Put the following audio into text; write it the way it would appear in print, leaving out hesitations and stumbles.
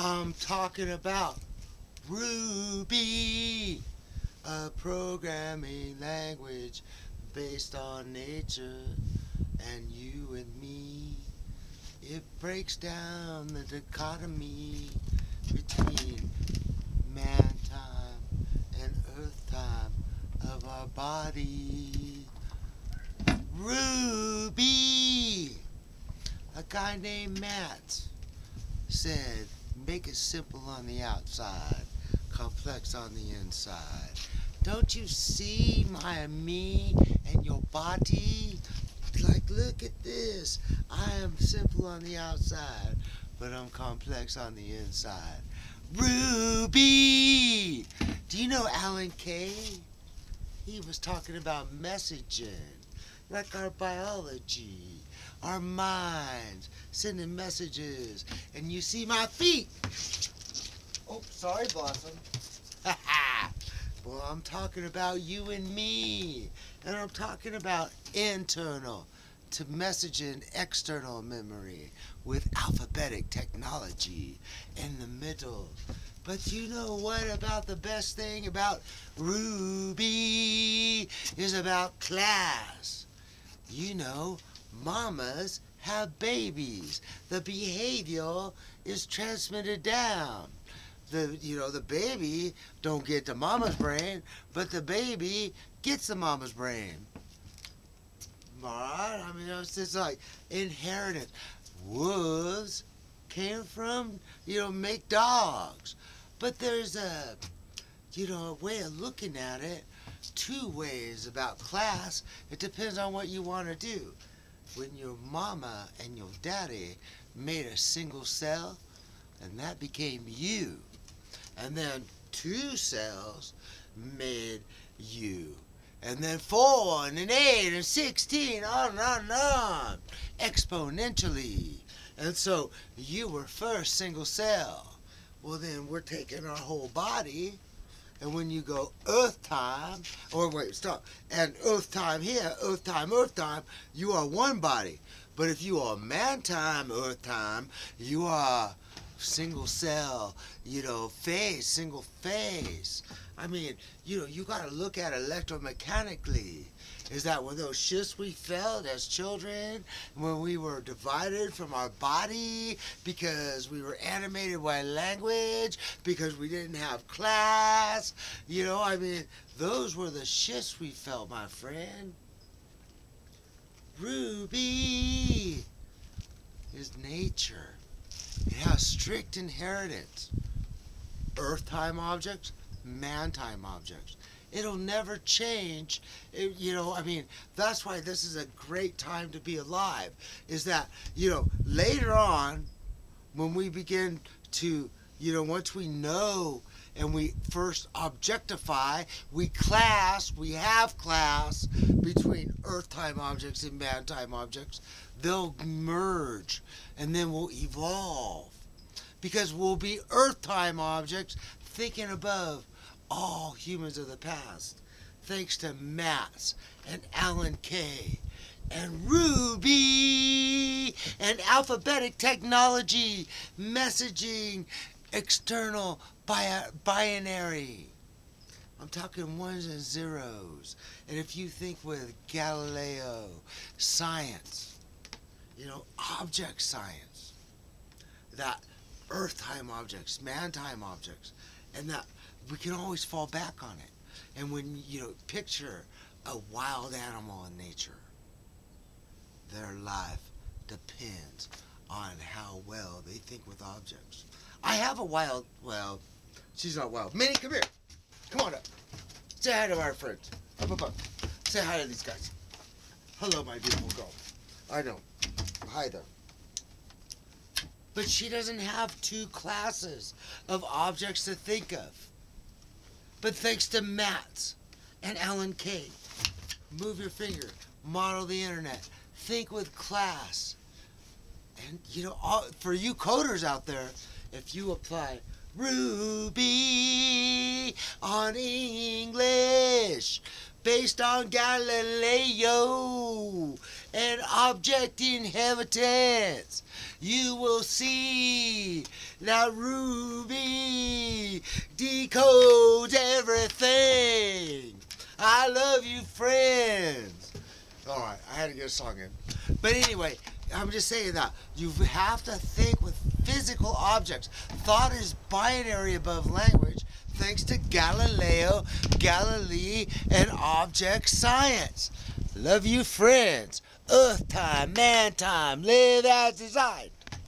I'm talking about Ruby, a programming language based on nature and you and me. It breaks down the dichotomy between man time and earth time of our body. Ruby! A guy named Matz said, make it simple on the outside, complex on the inside. Don't you see my me and your body? Like, look at this. I am simple on the outside, but I'm complex on the inside. Ruby! Do you know Alan Kay? He was talking about messaging, like our biology, our minds, sending messages. And you see my feet. Oh, sorry, Blossom. Well, I'm talking about you and me. And I'm talking about internal to messaging external memory with alphabetic technology in the middle. But you know what about the best thing about Ruby is about class. You know, mamas have babies. The behavior is transmitted down. The baby don't get the mama's brain, but the baby gets the mama's brain. All right? I mean, it's just like inheritance. Wolves came from, make dogs. But there's a way of looking at it. Two ways about class. It depends on what you want to do. When your mama and your daddy made a single cell, and that became you. And then two cells made you. And then 4 and then 8 and 16, on and on, exponentially. And so you were first single cell. Well, then we're taking our whole body. And when you go earth time, and earth time here, earth time, you are one body. But if you are man time, earth time, you are single cell, phase, single phase. I mean, you got to look at it electromechanically. Is that when those shifts we felt as children, when we were divided from our body because we were animated by language, because we didn't have class, I mean, those were the shifts we felt, my friend. Ruby is nature. It has strict inheritance. Earth-time objects, man-time objects. It'll never change. That's why this is a great time to be alive, is that, later on, when we begin to, once we know and we first objectify, we have class between earth-time objects and man-time objects. They'll merge, and then we'll evolve, because we'll be earth-time objects thinking above all humans of the past, thanks to Matz and Alan Kay and Ruby and alphabetic technology, messaging, external binary. I'm talking 1s and 0s. And if you think with Galileo, science, object science, that earth-time objects, man-time objects, and that we can always fall back on it. And when, picture a wild animal in nature, their life depends on how well they think with objects. I have a wild, well, she's not wild. Minnie, come here. Come on up. Say hi to our friends. Up. Say hi to these guys. Hello, my beautiful girl. I know. Hi there. But she doesn't have 2 classes of objects to think of. But thanks to Matz and Alan Kay, move your finger, model the internet, think with class. And for you coders out there, if you apply Ruby on English, based on Galileo and object inheritance. You will see that Ruby decodes everything. I love you, friends. All right, I had to get a song in. But anyway, I'm just saying that you have to think with physical objects. Thought is binary above language, thanks to Galileo Galilei and object science. Love you, friends. Earth time, man time, live as designed.